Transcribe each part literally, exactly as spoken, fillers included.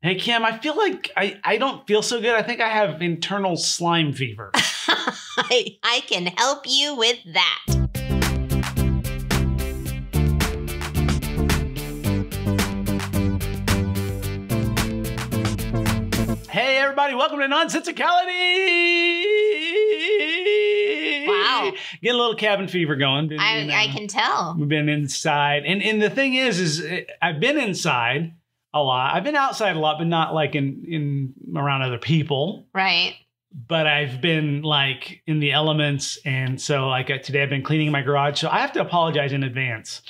Hey, Kim, I feel like I, I don't feel so good. I think I have internal slime fever. I, I can help you with that. Hey, everybody. Welcome to Nonsensicality. Wow. Get a little cabin fever going. Been, I, you know, I can tell. We've been inside. And, and the thing is, is I've been inside a lot. I've been outside a lot, but not like in, in around other people. Right. But I've been like in the elements. And so like today I've been cleaning my garage. So I have to apologize in advance.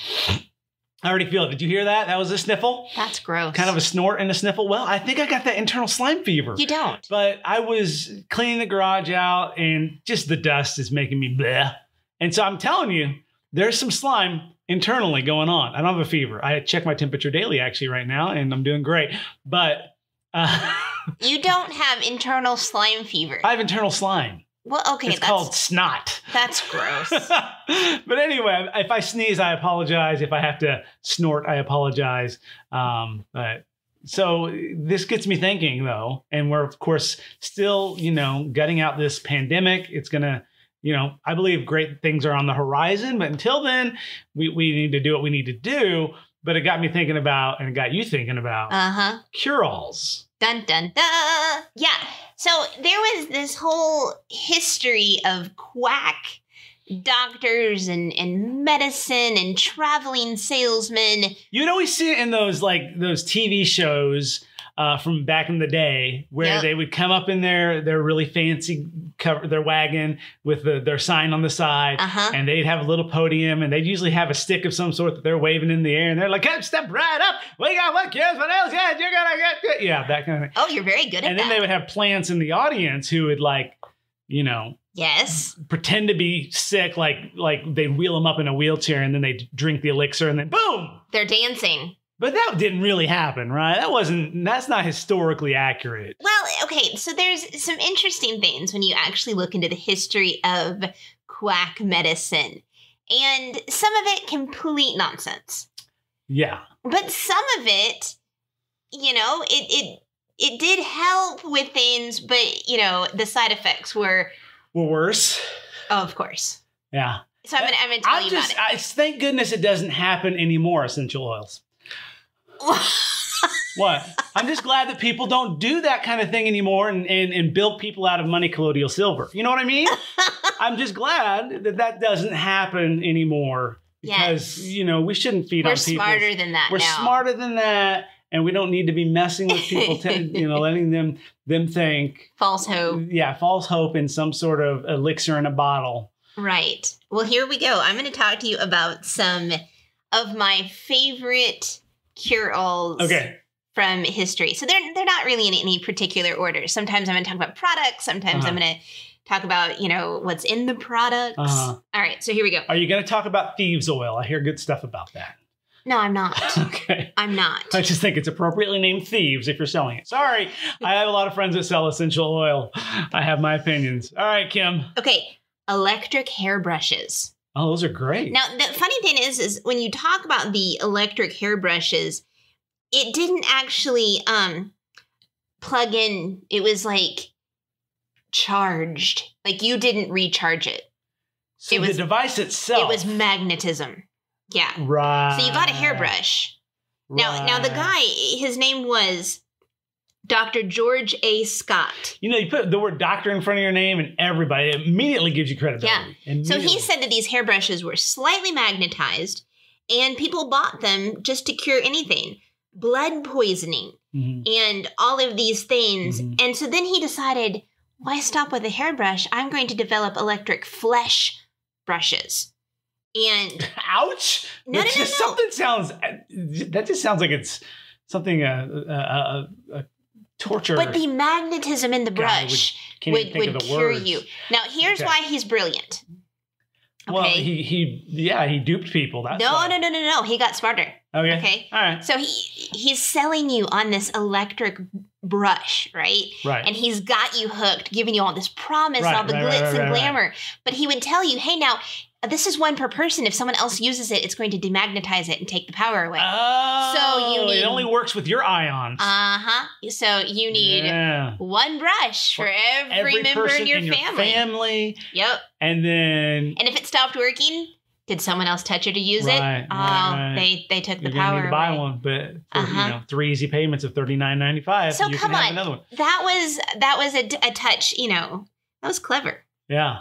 I already feel it. Did you hear that? That was a sniffle. That's gross. Kind of a snort and a sniffle. Well, I think I got that internal slime fever. You don't. But I was cleaning the garage out and just the dust is making me bleh. And so I'm telling you, there's some slime internally going on. I don't have a fever. I check my temperature daily actually right now and I'm doing great. But uh, you don't have internal slime fever. I have internal slime. Well, okay. It's that's, called snot. That's gross. But anyway, if I sneeze, I apologize. If I have to snort, I apologize. Um, but so this gets me thinking though. And we're of course still, you know, gutting out this pandemic. It's going to, you know, I believe great things are on the horizon, but until then, we, we need to do what we need to do. But it got me thinking about, and it got you thinking about, uh-huh, cure-alls. Dun, dun, dun. Yeah. So there was this whole history of quack doctors and, and medicine and traveling salesmen. You'd always see it in those, like, those T V shows Uh, from back in the day, where yep. they would come up in their their really fancy cover, their wagon with the, their sign on the side, uh-huh, and they'd have a little podium, and they'd usually have a stick of some sort that they're waving in the air, and they're like, hey, "Step right up, we got what cares, what else? Yeah, you're gonna get good." Yeah, that kind of thing. Oh, you're very good at that. And then they would have plants in the audience who would, like, you know, yes, pretend to be sick, like like they wheel them up in a wheelchair, and then they drink the elixir, and then boom, they're dancing. But that didn't really happen, right? That wasn't, that's not historically accurate. Well, okay, so there's some interesting things when you actually look into the history of quack medicine. And some of it, complete nonsense. Yeah. But some of it, you know, it it it did help with things, but, you know, the side effects were... Were worse. Oh, of course. Yeah. So I'm going I'm to tell I'm you just, about it. I, thank goodness it doesn't happen anymore, essential oils. What? I'm just glad that people don't do that kind of thing anymore and, and, and build people out of money colloidal silver. You know what I mean? I'm just glad that that doesn't happen anymore because, yes, you know, we shouldn't feed We're on people. We're smarter than that We're now. smarter than that. And we don't need to be messing with people, you know, letting them them think. False hope. Yeah, false hope in some sort of elixir in a bottle. Right. Well, here we go. I'm going to talk to you about some of my favorite cure-alls, okay, from history. So they're, they're not really in any particular order. Sometimes I'm going to talk about products. Sometimes uh-huh. I'm going to talk about, you know, what's in the products. Uh-huh. All right. So here we go. Are you going to talk about thieves oil? I hear good stuff about that. No, I'm not. Okay. I'm not. I just think it's appropriately named thieves if you're selling it. Sorry. I have a lot of friends that sell essential oil. I have my opinions. All right, Kim. Okay. Electric hairbrushes. Oh, those are great. Now, the funny thing is, is when you talk about the electric hairbrushes, it didn't actually um, plug in. It was like charged. Like you didn't recharge it. So it was, the device itself. It was magnetism. Yeah. Right. So you got a hairbrush. Right. Now, now the guy, his name was Doctor George A. Scott. You know, you put the word doctor in front of your name and everybody immediately gives you credibility. Yeah. So he said that these hairbrushes were slightly magnetized and people bought them just to cure anything. Blood poisoning, mm-hmm, and all of these things. Mm-hmm. And so then he decided, why stop with a hairbrush? I'm going to develop electric flesh brushes. And... Ouch! No, That's no, no, just, no. Something sounds... That just sounds like it's something... Uh, uh, uh, uh, Torture. But the magnetism in the brush God, would, would, would cure words. you. Now, here's okay. why he's brilliant. Okay? Well, he, he, yeah, he duped people. That's no, why. no, no, no, no. He got smarter. Okay. Okay. All right. So he he's selling you on this electric brush, right? Right. And he's got you hooked, giving you all this promise, right, all the right, glitz right, right, and right, glamour. Right. But he would tell you, hey, now, this is one per person. If someone else uses it, it's going to demagnetize it and take the power away. Oh, so you need, it only works with your ions. Uh-huh. So you need yeah. one brush for, for every, every member in your in family. Your family. Yep. And then... And if it stopped working... Did someone else touch you to use right, it? Oh, right. they they took You're the power. You need to buy away. One, but for, uh-huh. you know, three easy payments of thirty-nine ninety-five. So you come can on, have another one. That was that was a, a touch. You know, that was clever. Yeah,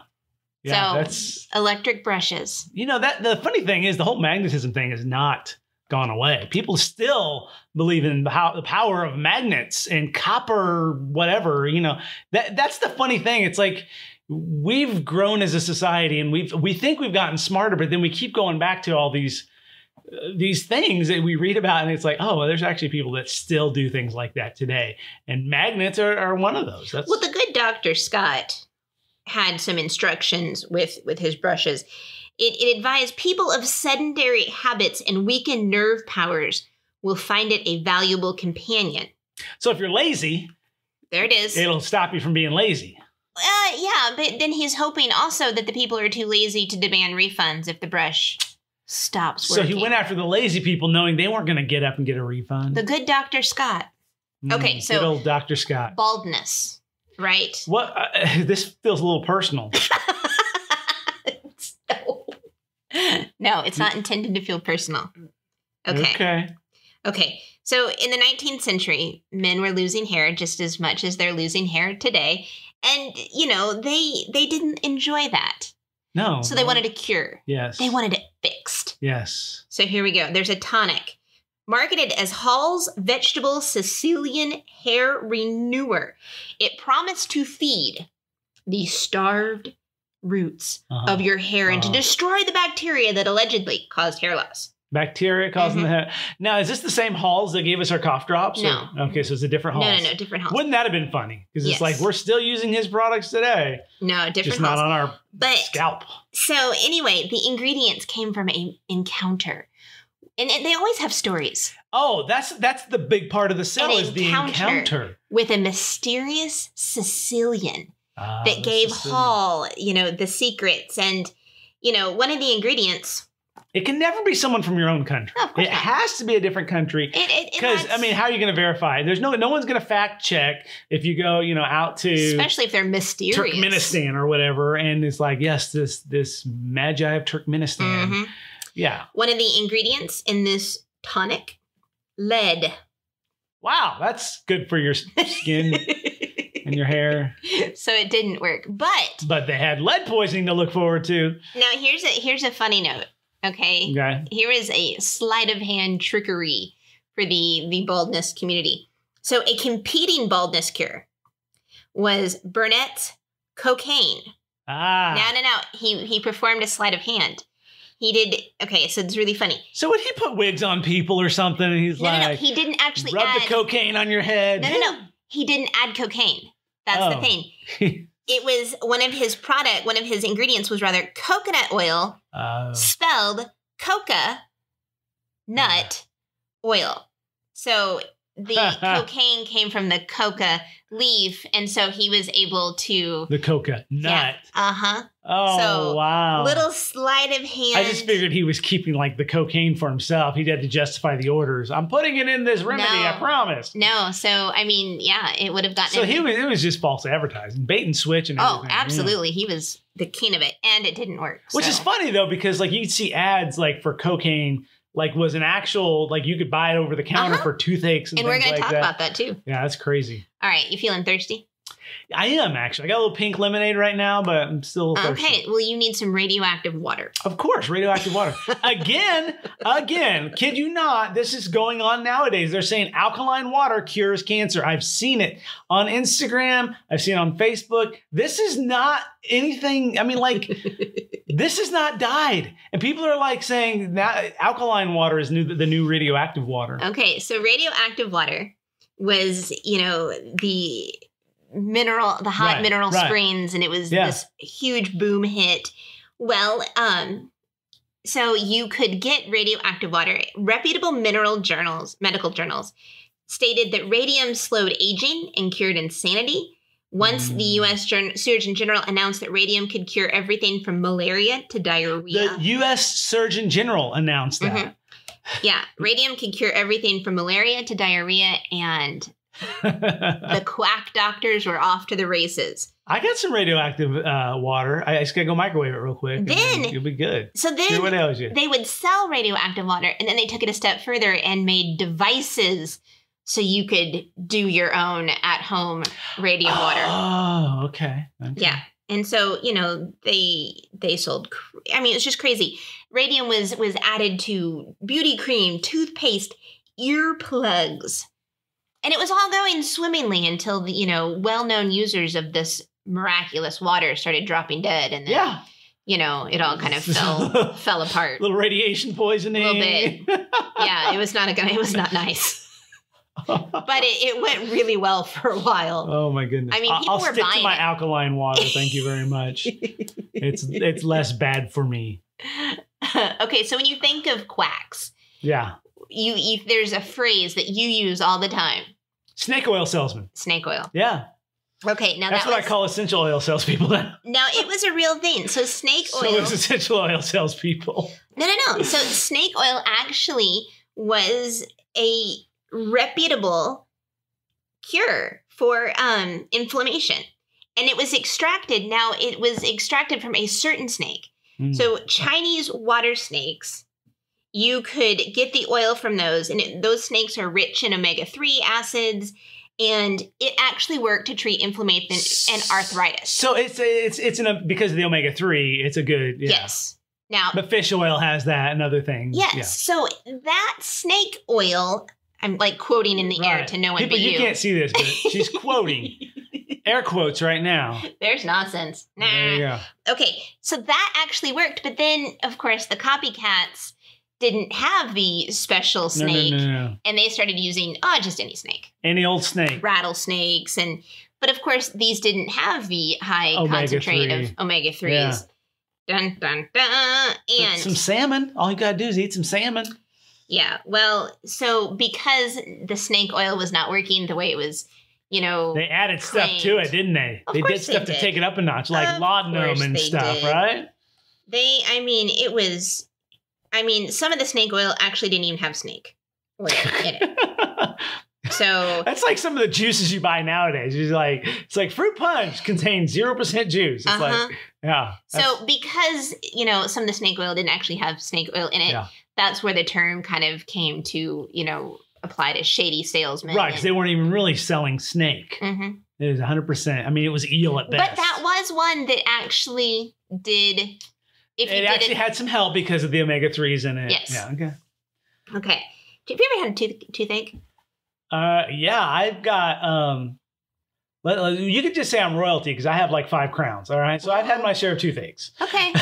yeah. So that's, electric brushes. You know that the funny thing is the whole magnetism thing has not gone away. People still believe in the, how, the power of magnets and copper, whatever. You know that that's the funny thing. It's like. We've grown as a society and we've, we think we've gotten smarter, but then we keep going back to all these, uh, these things that we read about. And it's like, oh, well, there's actually people that still do things like that today. And magnets are, are one of those. That's well, the good Doctor Scott had some instructions with, with his brushes. It, it advised people of sedentary habits and weakened nerve powers will find it a valuable companion. So if you're lazy, there it is. It'll stop you from being lazy. Uh, yeah, but then he's hoping also that the people are too lazy to demand refunds if the brush stops working. So he went after the lazy people knowing they weren't going to get up and get a refund. The good Doctor Scott. Mm, okay, so. Good old Doctor Scott. Baldness, right? What? Uh, this feels a little personal. no. no, it's not intended to feel personal. Okay. Okay. Okay. So in the nineteenth century, men were losing hair just as much as they're losing hair today. And, you know, they they didn't enjoy that. No. So they no. wanted a cure. Yes. They wanted it fixed. Yes. So here we go. There's a tonic marketed as Hall's Vegetable Sicilian Hair Renewer. It promised to feed the starved roots uh-huh. of your hair and uh-huh. to destroy the bacteria that allegedly caused hair loss. Bacteria causing mm-hmm. the hair. Now, is this the same Halls that gave us our cough drops? No. Or, okay, so it's a different Halls. No, no, no, different Halls. Wouldn't that have been funny? Because yes. it's like, we're still using his products today. No, different just Halls. Just not on our but, scalp. So anyway, the ingredients came from an encounter. And, and they always have stories. Oh, that's that's the big part of the sell an is the encounter. encounter. With a mysterious Sicilian ah, that gave Sicilian. Hall, you know, the secrets. And, you know, one of the ingredients... It can never be someone from your own country. No, it not. has to be a different country. Because, I mean, how are you going to verify? There's no no one's going to fact check if you go, you know, out to... Especially if they're mysterious. Turkmenistan or whatever. And it's like, yes, this, this magi of Turkmenistan. Mm-hmm. Yeah. One of the ingredients in this tonic, lead. Wow, that's good for your skin and your hair. So it didn't work. But... But they had lead poisoning to look forward to. Now, here's a, here's a funny note. Okay. Okay. Here is a sleight of hand trickery for the, the baldness community. So a competing baldness cure was Burnett's cocaine. Ah. No, no, no. He he performed a sleight of hand. He did. Okay, so it's really funny. So would he put wigs on people or something? And he's no, like, no, no. He didn't actually rub add, the cocaine on your head. No, no, no. He didn't add cocaine. That's oh. the thing. It was one of his product, one of his ingredients was rather coconut oil uh, spelled coca nut uh, oil. So the cocaine came from the coca leaf. And so he was able to. The coca nut. Yeah, uh-huh. Oh, so, wow. Little sleight of hand. I just figured he was keeping like the cocaine for himself. He'd had to justify the orders. I'm putting it in this remedy, no. I promise. No, so, I mean, yeah, it would have gotten. So he was, it was just false advertising, bait and switch and everything. Oh, absolutely. Yeah. He was the king of it, and it didn't work. Which so. is funny, though, because like you'd see ads like for cocaine, like was an actual, like you could buy it over the counter uh-huh. for toothaches and, and things like that. And we're going to talk about that, too. Yeah, that's crazy. All right, you feeling thirsty? I am, actually. I got a little pink lemonade right now, but I'm still thirsty. Okay, well, you need some radioactive water. Of course, radioactive water. Again, again, kid you not, this is going on nowadays. They're saying alkaline water cures cancer. I've seen it on Instagram. I've seen it on Facebook. This is not anything, I mean, like, this is not dyed. And people are, like, saying that alkaline water is new, the new radioactive water. Okay, so radioactive water was, you know, the... mineral, the hot right, mineral right. springs, and it was yeah. this huge boom hit. Well, um, So you could get radioactive water. Reputable mineral journals, medical journals, stated that radium slowed aging and cured insanity. Once mm. the U S Surgeon General announced that radium could cure everything from malaria to diarrhea. The U S Surgeon General announced that. Mm-hmm. Yeah, radium can cure everything from malaria to diarrhea, and the quack doctors were off to the races. I got some radioactive uh, water. I, I just gotta go microwave it real quick. Then you'll be good. So then what ails you? They would sell radioactive water, and then they took it a step further and made devices so you could do your own at-home radio oh, water. Oh, okay. okay. Yeah. And so, you know, they they sold, I mean, it's just crazy. Radium was was added to beauty cream, toothpaste, earplugs. And it was all going swimmingly until, the, you know, well-known users of this miraculous water started dropping dead. And then, yeah. you know, it all kind of fell fell apart. A little radiation poisoning. A little bit. Yeah, it was not, a, it was not nice. But it, it went really well for a while. Oh my goodness! I mean, people I'll were stick buying to my it. alkaline water. Thank you very much. It's it's less bad for me. Okay, so when you think of quacks, yeah, you, you there's a phrase that you use all the time. Snake oil salesman. Snake oil. Yeah. Okay, now that's that what was, I call essential oil salespeople. Now Now it was a real thing. So snake oil. So it's essential oil salespeople. No, no, no. So snake oil actually was a reputable cure for um, inflammation. And it was extracted. Now it was extracted from a certain snake. Mm. So Chinese water snakes, you could get the oil from those. And it, those snakes are rich in omega three acids. And it actually worked to treat inflammation and arthritis. So it's, it's, it's an, because of the omega three, it's a good. Yeah. Yes. Now, but fish oil has that and other things. Yes. Yeah. So that snake oil, I'm like quoting in the right. air to no one People, but you. You can't see this, but she's quoting air quotes right now. There's nonsense. Nah. There you go. Okay, so that actually worked, but then of course the copycats didn't have the special snake, no, no, no, no. and they started using oh just any snake, any old snake, rattlesnakes, and but of course these didn't have the high omega concentrate three. of omega threes. Yeah. Dun dun dun. And but some salmon. All you gotta do is eat some salmon. Yeah, well, so because the snake oil was not working the way it was, you know, they added claimed. stuff to it, didn't they? Of they did stuff they did. to take it up a notch, like of laudanum and stuff, did. right? They, I mean, it was, I mean, some of the snake oil actually didn't even have snake oil in it. So that's like some of the juices you buy nowadays. It's like it's like fruit punch contains zero percent juice. It's uh-huh. like yeah. So because you know some of the snake oil didn't actually have snake oil in it. Yeah. That's where the term kind of came to, you know, apply to shady salesmen. Right, because they weren't even really selling snake. Mm-hmm. It was one hundred percent. I mean, it was eel at best. But that was one that actually did. If it you actually did it, had some help because of the omega threes in it. Yes. Yeah, okay. Okay. Have you ever had a tooth toothache? Uh, yeah, I've got... Um, you could just say I'm royalty because I have like five crowns, all right? So I've had my share of toothaches. Okay.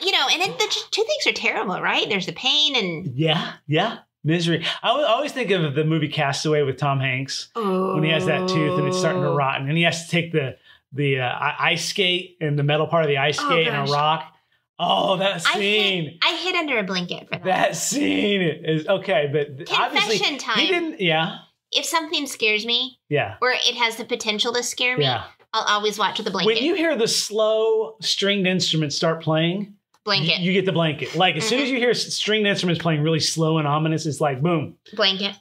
You know, and then the toothaches are terrible, right? There's the pain and... Yeah, yeah. Misery. I always think of the movie Castaway with Tom Hanks oh. when he has that tooth and it's starting to rot. And he has to take the the uh, ice skate and the metal part of the ice skate oh, and a rock. Oh, that scene. I hid, I hid under a blanket for that. That scene is... Okay, but Confession obviously... time. He didn't... Yeah. If something scares me... Yeah. Or it has the potential to scare me, yeah. I'll always watch with a blanket. When you hear the slow stringed instruments start playing... Blanket. You, you get the blanket. Like, as mm-hmm. soon as you hear stringed instruments playing really slow and ominous, it's like, boom. Blanket.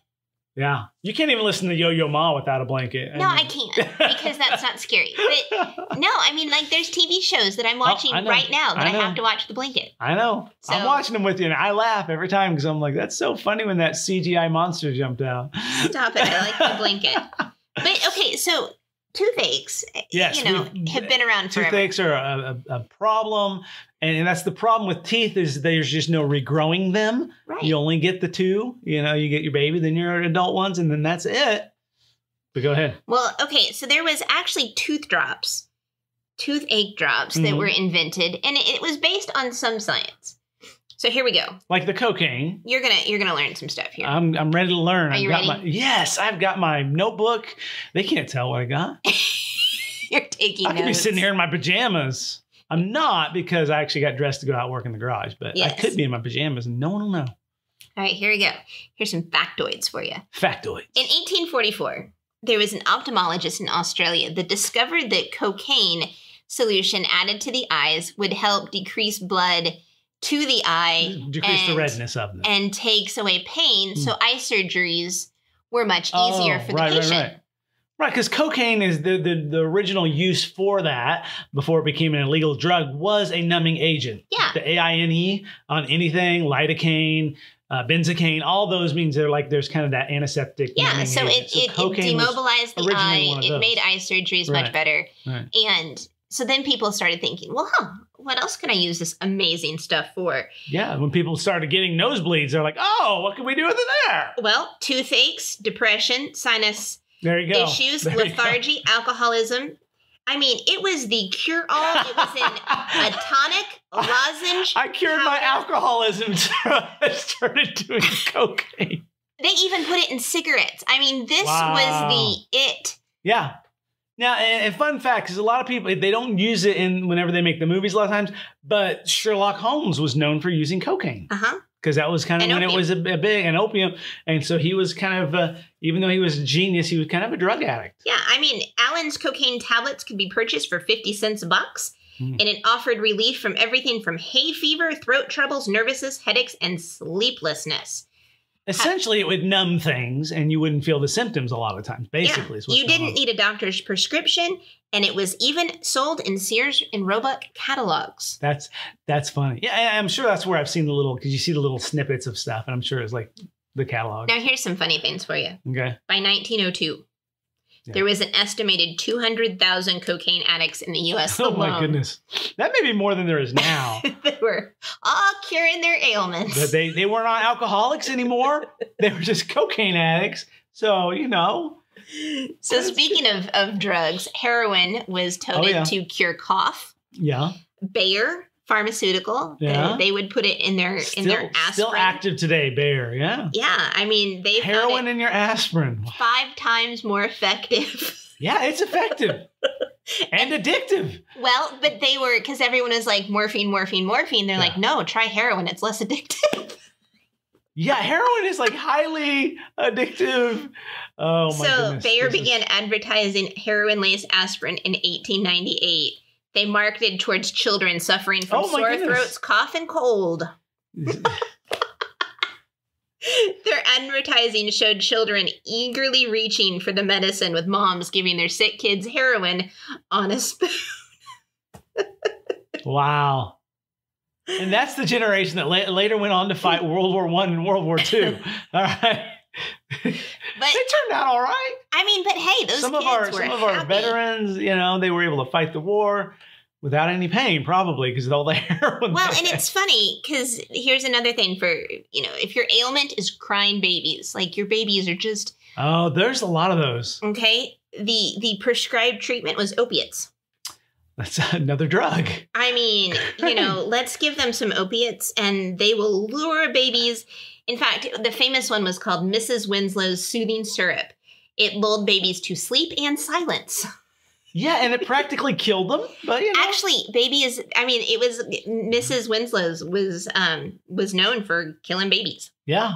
Yeah. You can't even listen to Yo-Yo Ma without a blanket. No, I, mean. I can't because that's not scary. But no, I mean, like, there's T V shows that I'm watching oh, right now that I, I have to watch the blanket. I know. So, I'm watching them with you, and I laugh every time because I'm like, that's so funny when that C G I monster jumped out. Stop it. I like the blanket. But, okay, so... Toothaches, yes, you know, have been around forever. Toothaches are a, a, a problem, and, and that's the problem with teeth is there's just no regrowing them. Right. You only get the two. You know, you get your baby, then your adult ones, and then that's it. But go ahead. Well, okay, so there was actually tooth drops, toothache drops mm-hmm. that were invented, and it, it was based on some science. So here we go. Like the cocaine. You're gonna you're gonna learn some stuff here. I'm I'm ready to learn. Are you I've got ready? My, yes, I've got my notebook. They can't tell what I got. You're taking. I notes. could be sitting here in my pajamas. I'm not, because I actually got dressed to go out work in the garage, but yes. I could be in my pajamas and no one will know. All right, here we go. Here's some factoids for you. Factoids. In eighteen forty-four, there was an ophthalmologist in Australia that discovered that cocaine solution added to the eyes would help decrease blood to the eye. Decrease and, the redness of them. And takes away pain, mm. so eye surgeries were much easier oh, for the right, patient. Right, right. Right, because cocaine is the, the the original use for that before it became an illegal drug was a numbing agent. Yeah. The A I N E on anything, lidocaine, uh, benzocaine, all those means they're like there's kind of that antiseptic. Yeah, so it, so it, it demobilized the eye. It made eye surgeries right. much better. Right. And so then people started thinking, well, huh, what else can I use this amazing stuff for? Yeah, when people started getting nosebleeds, they're like, oh, what can we do with it there? Well, toothaches, depression, sinus There you go. Issues, there lethargy, go. Alcoholism. I mean, it was the cure-all. It was in a tonic, a lozenge. I cured powder. My alcoholism, so I started doing cocaine. They even put it in cigarettes. I mean, this wow. was the it. Yeah. Now, and, and fun fact, because a lot of people, they don't use it in whenever they make the movies a lot of times, but Sherlock Holmes was known for using cocaine. Uh-huh. Because that was kind of an when opium. It was a, a big, an opium. And so he was kind of, uh, even though he was a genius, he was kind of a drug addict. Yeah, I mean, Allen's cocaine tablets could be purchased for fifty cents a box. Mm. And it offered relief from everything from hay fever, throat troubles, nervousness, headaches, and sleeplessness. Essentially, it would numb things and you wouldn't feel the symptoms a lot of times, basically. Yeah, you didn't need a doctor's prescription, and it was even sold in Sears and Roebuck catalogs. That's that's funny. Yeah, I'm sure that's where I've seen the little, because you see the little snippets of stuff, and I'm sure it's like the catalog. Now, here's some funny things for you. Okay. By nineteen oh two, yeah. there was an estimated two hundred thousand cocaine addicts in the U S Oh, alone. My goodness. That may be more than there is now. They were all curing their ailments. But they, they weren't alcoholics anymore. They were just cocaine addicts. So, you know. So speaking of, of drugs, heroin was touted oh, yeah. to cure cough. Yeah. Bayer Pharmaceutical. Yeah. Uh, they would put it in their still, in their aspirin. Still active today, Bayer. Yeah. Yeah. I mean, they've heroin in your aspirin. Five times more effective. Yeah, it's effective and, and addictive. Well, but they were because everyone is like morphine, morphine, morphine. They're yeah. like, no, try heroin. It's less addictive. Yeah, heroin is like highly addictive. Oh my so goodness. So Bayer this began is... advertising heroin-laced aspirin in eighteen ninety-eight. They marketed towards children suffering from oh sore goodness. throats, cough, and cold. Their advertising showed children eagerly reaching for the medicine, with moms giving their sick kids heroin on a spoon. Wow. And that's the generation that la later went on to fight World War One and World War Two. All right. But they turned out all right. I mean, but hey, those some kids of our, were Some of happy. Our veterans, you know, they were able to fight the war without any pain, probably, because of all the heroin. Well, and it's funny, because here's another thing for, you know, if your ailment is crying babies, like your babies are just... Oh, there's a lot of those. Okay. The, the prescribed treatment was opiates. That's another drug. I mean, you know, let's give them some opiates and they will lure babies. In fact, the famous one was called Missus Winslow's Soothing Syrup. It lulled babies to sleep and silence. Yeah, and it practically killed them. But you know. Actually, babies, I mean, it was Missus Winslow's was um, was known for killing babies. Yeah,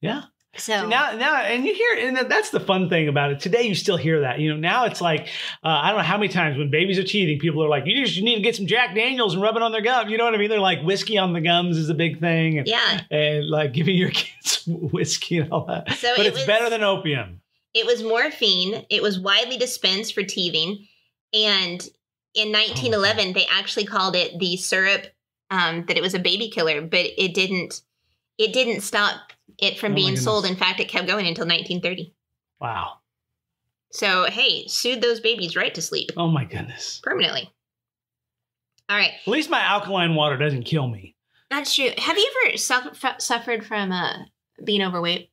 yeah. So, so now, now, and you hear, and that's the fun thing about it. Today, you still hear that. You know, now it's like, uh, I don't know how many times when babies are teething, people are like, you just you need to get some Jack Daniels and rub it on their gum. You know what I mean? They're like, whiskey on the gums is a big thing. And, yeah. And like giving your kids whiskey and all that. So but it it's was, better than opium. It was morphine. It was widely dispensed for teething. And in nineteen eleven, oh. they actually called it the syrup, um, that it was a baby killer, but it didn't, it didn't stop it from oh being sold. In fact, it kept going until nineteen thirty. Wow. So, hey, soothe those babies right to sleep. Oh, my goodness. Permanently. All right. At least my alkaline water doesn't kill me. That's true. Have you ever su suffered from uh, being overweight?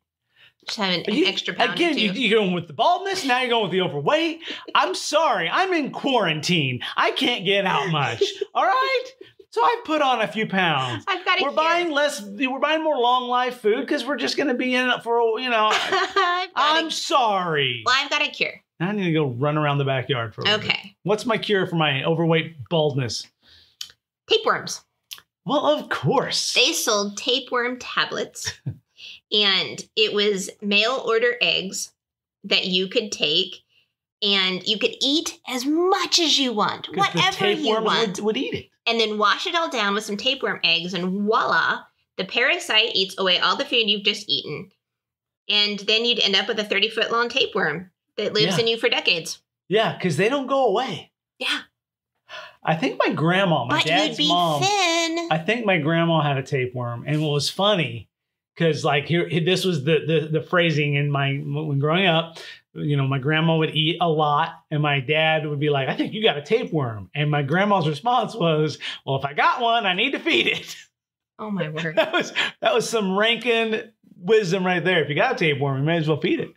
Just having an you, extra pound Again, you, you're going with the baldness. Now you're going with the overweight. I'm sorry. I'm in quarantine. I can't get out much. All right? So I put on a few pounds. I've got. We're hear. buying less. We're buying more long life food because we're just going to be in it for you know. I'm sorry. Well, I've got a cure. I need to go run around the backyard for a okay. bit. Okay. What's my cure for my overweight baldness? tapeworms. Well, of course. They sold tapeworm tablets, and it was mail order eggs that you could take, and you could eat as much as you want, whatever you want. Would, would eat it. And then wash it all down with some tapeworm eggs, and voila, the parasite eats away all the food you've just eaten. And then you'd end up with a thirty-foot-long tapeworm that lives yeah. in you for decades. Yeah, because they don't go away. Yeah. I think my grandma, my but dad's you'd be mom, thin. I think my grandma had a tapeworm. And what was funny, because like here, this was the, the the phrasing in my when growing up, you know, my grandma would eat a lot, and my dad would be like, "I think you got a tapeworm." And my grandma's response was, "Well, if I got one, I need to feed it." Oh my word! That was that was some Rankin wisdom right there. If you got a tapeworm, you may as well feed it.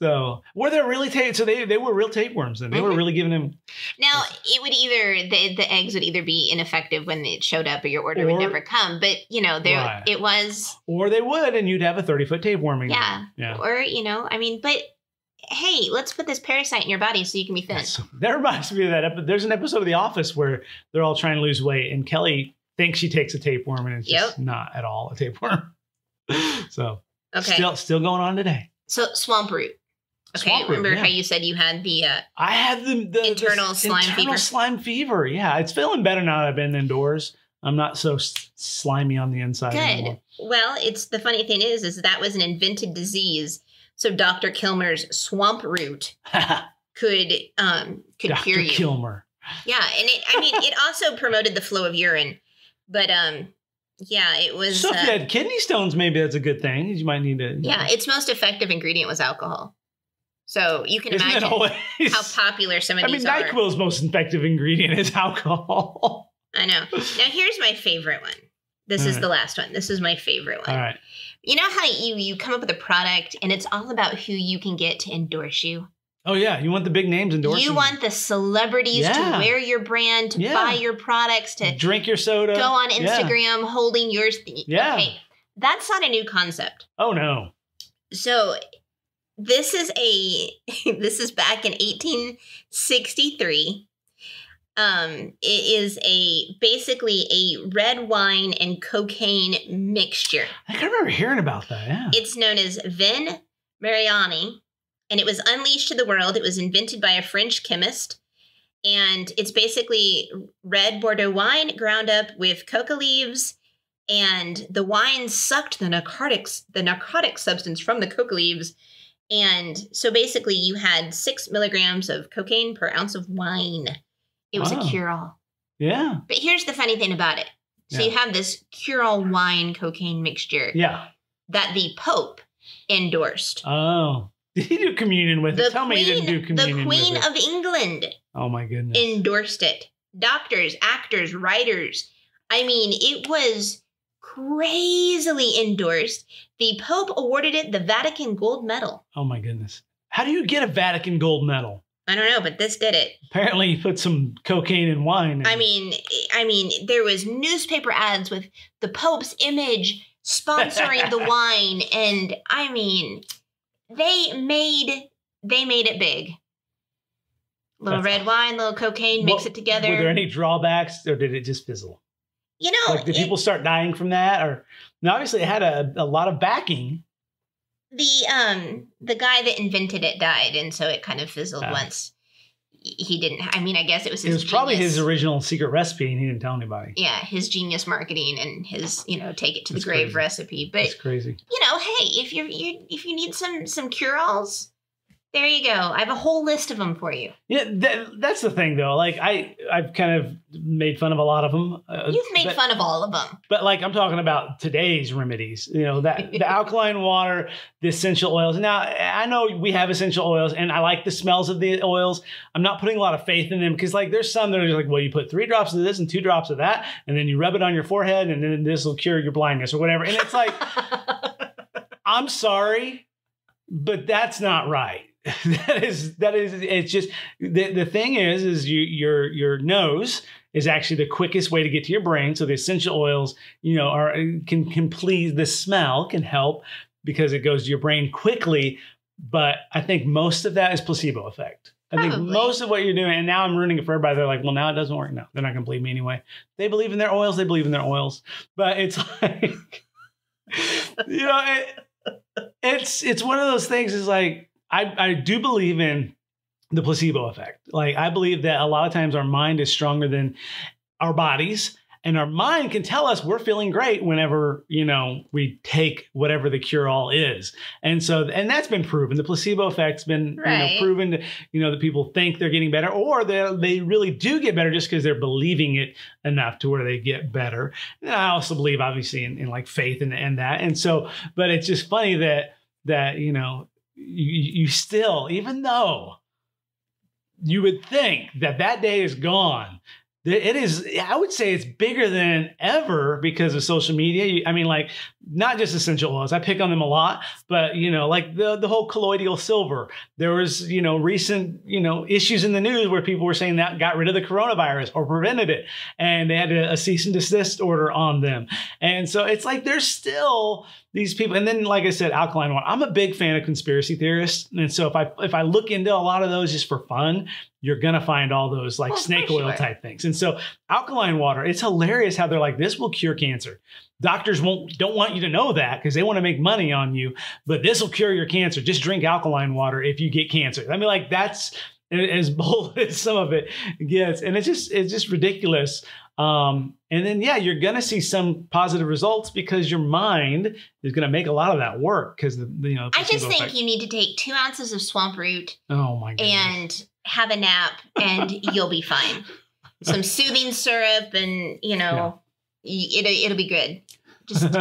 So were there really tapeworms? So they, they were real tapeworms, and they mm-hmm. were really giving them. Now it would either the the eggs would either be ineffective when it showed up, or your order or, would never come. But you know, there right. it was. Or they would, and you'd have a thirty-foot tapeworm. Yeah. yeah. Or you know, I mean, but hey, let's put this parasite in your body so you can be thin. That's, that reminds me of that. Epi- there's an episode of The Office where they're all trying to lose weight, and Kelly thinks she takes a tapeworm, and it's yep. just not at all a tapeworm. so okay. still still going on today. So swamp root. Okay, swamp remember root, yeah. how you said you had the uh, I had the, the internal the slime internal fever. Internal slime fever, yeah. It's feeling better now that I've been indoors. I'm not so slimy on the inside Good. anymore. Well, it's the funny thing is, is that was an invented disease. So Doctor Kilmer's swamp root could um could Doctor cure you. Doctor Kilmer. Yeah, and it, I mean, it also promoted the flow of urine, but um. Yeah, it was. So if you uh, had kidney stones, maybe that's a good thing. You might need to. Yeah, know. Its most effective ingredient was alcohol. So you can Isn't imagine always, how popular some of I these mean, are. I mean, NyQuil's most effective ingredient is alcohol. I know. Now, here's my favorite one. This all is right. the last one. This is my favorite one. All right. You know how you, you come up with a product, and it's all about who you can get to endorse you? Oh, yeah. You want the big names endorsing. You want the celebrities yeah. to wear your brand, to yeah. buy your products, to drink your soda, go on Instagram yeah. holding yours. Yeah. Okay. That's not a new concept. Oh, no. So this is a, this is back in eighteen sixty-three. Um, it is a, basically a red wine and cocaine mixture. I can remember hearing about that. Yeah. It's known as Vin Mariani. And it was unleashed to the world. It was invented by a French chemist. And it's basically red Bordeaux wine ground up with coca leaves. And the wine sucked the narcotics, the narcotic substance from the coca leaves. And so basically you had six milligrams of cocaine per ounce of wine. It was wow. a cure-all. Yeah. But here's the funny thing about it. So yeah. you have this cure-all wine cocaine mixture. Yeah. That the Pope endorsed. Oh. Did he do communion with the it? Tell queen, me you didn't do communion with it. The Queen of England. Oh, my goodness. Endorsed it. Doctors, actors, writers. I mean, it was crazily endorsed. The Pope awarded it the Vatican Gold Medal. Oh, my goodness. How do you get a Vatican Gold Medal? I don't know, but this did it. Apparently, you put some cocaine and wine. In. I mean, I mean, there was newspaper ads with the Pope's image sponsoring the wine. And I mean... They made they made it big. Little That's red wine, little cocaine, mix well, it together. Were there any drawbacks, or did it just fizzle? You know, like did it, people start dying from that, or now obviously it had a, a lot of backing. The um the guy that invented it died, and so it kind of fizzled ah. once. He didn't. I mean, I guess it was. His it was genius. Probably his original secret recipe, and he didn't tell anybody. Yeah, his genius marketing and his, you know, take it to That's the grave crazy. recipe. But it's crazy. You know, hey, if you're, you if you need some some cure-alls. There you go. I have a whole list of them for you. Yeah, that, that's the thing, though. Like, I, I've kind of made fun of a lot of them. Uh, You've made but, fun of all of them. But, like, I'm talking about today's remedies. You know, that the alkaline water, the essential oils. Now, I know we have essential oils, and I like the smells of the oils. I'm not putting a lot of faith in them because, like, there's some that are like, well, you put three drops of this and two drops of that, and then you rub it on your forehead, and then this will cure your blindness or whatever. And it's like, I'm sorry, but that's not right. that is that is it's just the the thing is is you your your nose is actually the quickest way to get to your brain, so the essential oils, you know, are can can please the smell can help because it goes to your brain quickly, But I think most of that is placebo effect. I Probably. think most of what you're doing, and now I'm ruining it for everybody. They're like, well, now it doesn't work. No, they're not going to believe me anyway. They believe in their oils. They believe in their oils. But it's like, you know, it, it's it's one of those things is like, I, I do believe in the placebo effect. Like, I believe that a lot of times our mind is stronger than our bodies. And our mind can tell us we're feeling great whenever, you know, we take whatever the cure-all is. And so, and that's been proven. The placebo effect's been right. you know, proven to, you know, that people think they're getting better, or they they really do get better just because they're believing it enough to where they get better. And I also believe, obviously, in, in like faith and, and that. And so, but it's just funny that, that you know, you, you still, even though you would think that that day is gone, it is, I would say it's bigger than ever because of social media. I mean, like, not just essential oils. I pick on them a lot, but, you know, like the, the whole colloidal silver. There was, you know, recent, you know, issues in the news where people were saying that got rid of the coronavirus or prevented it. And they had a, a cease and desist order on them. And so it's like there's still these people. And then, like I said, alkaline water. I'm a big fan of conspiracy theorists. And so if I if I look into a lot of those just for fun, you're going to find all those like well, snake oil sure. type things. And so alkaline water, it's hilarious how they're like, this will cure cancer. Doctors won't don't want you to know that because they want to make money on you. But this will cure your cancer. Just drink alkaline water if you get cancer. I mean, like, that's as bold as some of it gets. And it's just it's just ridiculous. Um, and then, yeah, you're going to see some positive results because your mind is going to make a lot of that work because, the you know, the I just think effect. You need to take two ounces of swamp root. Oh, my goodness. And have a nap and you'll be fine. Some soothing syrup and, you know, yeah. it'll, it'll be good. Just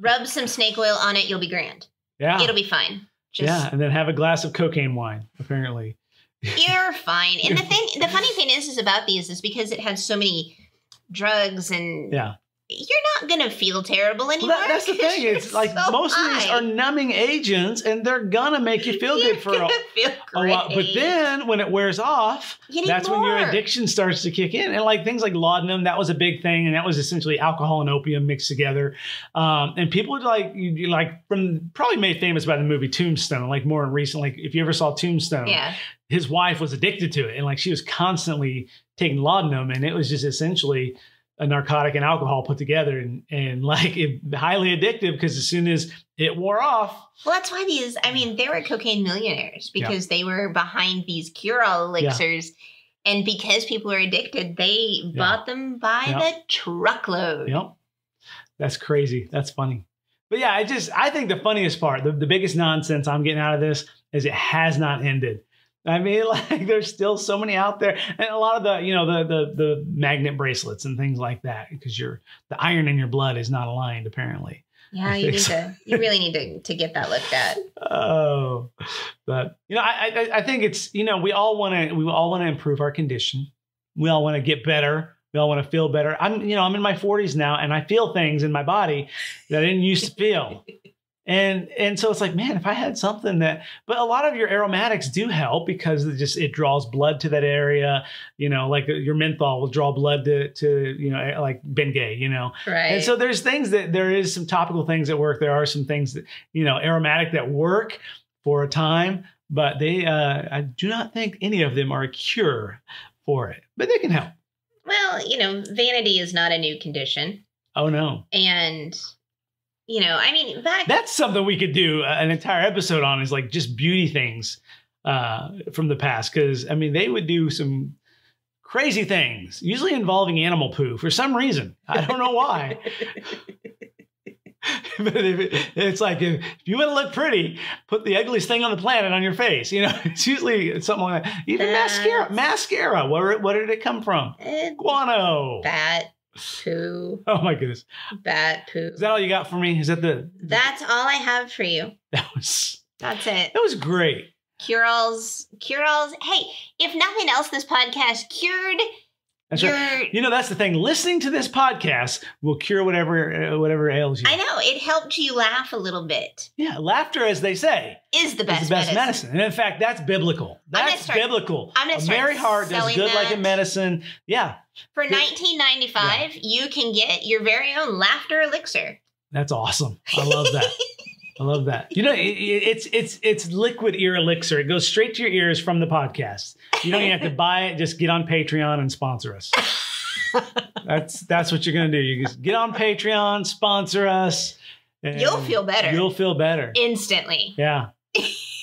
rub some snake oil on it. You'll be grand. Yeah. It'll be fine. Just yeah. And then have a glass of cocaine wine, apparently. You're fine. And the thing, the funny thing is, is about these is because it has so many drugs and yeah. you're not going to feel terrible anymore. Well, that, that's the thing. It's like so most high. of these are numbing agents and they're going to make you feel you're good for a, feel a while. But then when it wears off, that's more. when your addiction starts to kick in. And like things like laudanum, that was a big thing. And that was essentially alcohol and opium mixed together. Um, and people would like, you like from probably made famous by the movie Tombstone, like more recent, like if you ever saw Tombstone, yeah. his wife was addicted to it. And like, she was constantly taking laudanum and it was just essentially a narcotic and alcohol put together, and, and like it, highly addictive because as soon as it wore off. Well, that's why these, I mean, they were cocaine millionaires because yeah. they were behind these cure-all elixirs. Yeah. And because people were addicted, they yeah. bought them by yeah. the truckload. Yep. That's crazy. That's funny. But yeah, I just, I think the funniest part, the, the biggest nonsense I'm getting out of this is it has not ended. I mean, like, there's still so many out there, and a lot of the, you know, the the the magnet bracelets and things like that, because your the iron in your blood is not aligned, apparently. Yeah, you need to, you really need to to get that looked at. Oh, but you know, I I, I think it's, you know, we all want to we all want to improve our condition. We all want to get better. We all want to feel better. I'm you know I'm in my forties now, and I feel things in my body that I didn't used to feel. And, and so it's like, man, if I had something that, but a lot of your aromatics do help because it just, it draws blood to that area, you know, like your menthol will draw blood to, to, you know, like Bengay, you know? Right. And so there's things that there is some topical things that work. There are some things that, you know, aromatic that work for a time, but they, uh, I do not think any of them are a cure for it, but they can help. Well, you know, vanity is not a new condition. Oh no. And you know, I mean, back that's something we could do an entire episode on is like just beauty things uh, from the past. Because, I mean, they would do some crazy things, usually involving animal poo for some reason. I don't know why. But it's like, if you want to look pretty, put the ugliest thing on the planet on your face. You know, it's usually something like that. Even that's mascara. Mascara. Where, where did it come from? Guano. That. Poo. Oh my goodness. Bat poo. Is that all you got for me? Is that the, the That's all I have for you. That was That's it. That was great. Cure-alls, cure-alls. Hey, if nothing else, this podcast cured That's your right. You know, that's the thing. Listening to this podcast will cure whatever uh, whatever ails you. I know. It helped you laugh a little bit. Yeah, laughter, as they say, is the best, is the best medicine. medicine. And in fact, that's biblical. That's I'm start, biblical. I'm going to start Mary Hart does good that. like a medicine. Yeah. For nineteen ninety-five, yeah. you can get your very own laughter elixir. That's awesome. I love that. I love that. You know, it, it's it's it's liquid ear elixir. It goes straight to your ears from the podcast. You don't even have to buy it. Just get on Patreon and sponsor us. That's that's what you're gonna do. You just get on Patreon, sponsor us. You'll feel better. You'll feel better instantly. Yeah.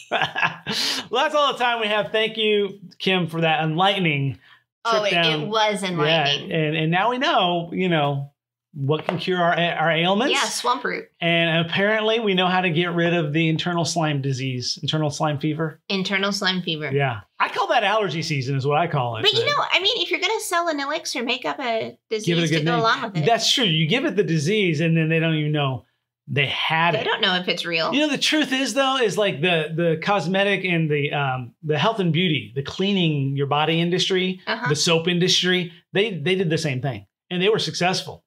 Well, that's all the time we have. Thank you, Kim, for that enlightening trip. Oh, it, down. It was enlightening. Yeah, and and now we know, you know, what can cure our our ailments. Yeah, swamp root. And apparently we know how to get rid of the internal slime disease, internal slime fever. Internal slime fever. Yeah. I call that allergy season is what I call it. But, but you know, I mean, if you're going to sell an elixir, make up a disease a to go name. along with it. That's true. You give it the disease and then they don't even know they had they it. They don't know if it's real. You know, the truth is, though, is like the the cosmetic and the um, the health and beauty, the cleaning your body industry, uh-huh. the soap industry, they they did the same thing and they were successful.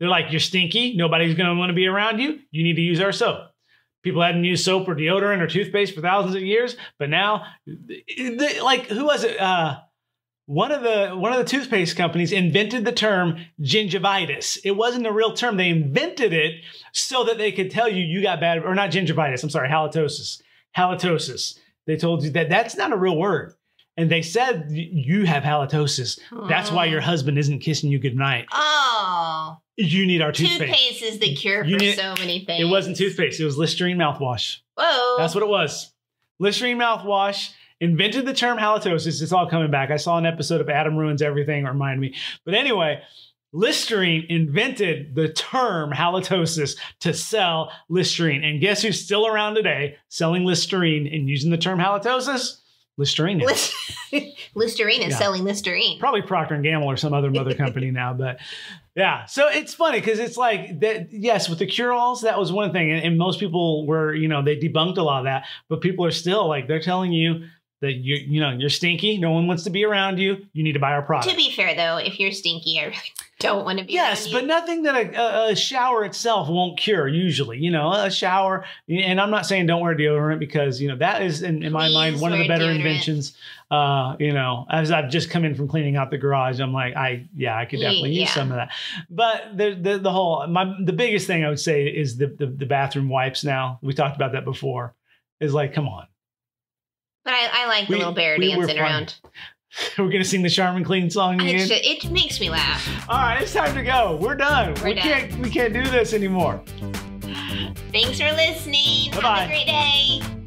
They're like, you're stinky. Nobody's going to want to be around you. You need to use our soap. People hadn't used soap or deodorant or toothpaste for thousands of years. But now, they, like, who was it? Uh, one of the one of the toothpaste companies invented the term gingivitis. It wasn't a real term. They invented it so that they could tell you you got bad, or not gingivitis. I'm sorry, halitosis. Halitosis. They told you that that's not a real word. And they said, you have halitosis. Oh. That's why your husband isn't kissing you goodnight. Oh. You need our toothpaste. Toothpaste is the cure for so many things. It wasn't toothpaste. It was Listerine mouthwash. Whoa. That's what it was. Listerine mouthwash invented the term halitosis. It's all coming back. I saw an episode of Adam Ruins Everything. Remind me. But anyway, Listerine invented the term halitosis to sell Listerine. And guess who's still around today selling Listerine and using the term halitosis? Listerine is. Listerine is yeah. selling Listerine. Probably Procter and Gamble or some other mother company now, but yeah. So it's funny because it's like that. Yes, with the cure-alls, that was one thing, and, and most people were, you know, they debunked a lot of that. But people are still like they're telling you that you, you know, you're stinky. No one wants to be around you. You need to buy our product. To be fair, though, if you're stinky, I really don't want to be. Yes, around you. But nothing that a, a shower itself won't cure. Usually, you know, a shower. And I'm not saying don't wear deodorant because you know that is, in, in my Please mind, one of the better deodorant. inventions. Uh, you know, as I've just come in from cleaning out the garage, I'm like, I yeah, I could definitely yeah. use some of that. But the the, the whole my the biggest thing I would say is the, the the bathroom wipes. Now we talked about that before. Is like, come on. But I, I like the we, little bear we dancing around. We're going to sing the Charmin Clean song again? It makes me laugh. All right, it's time to go. We're done. We're we, done. Can't, we can't do this anymore. Thanks for listening. Bye-bye. Have a great day.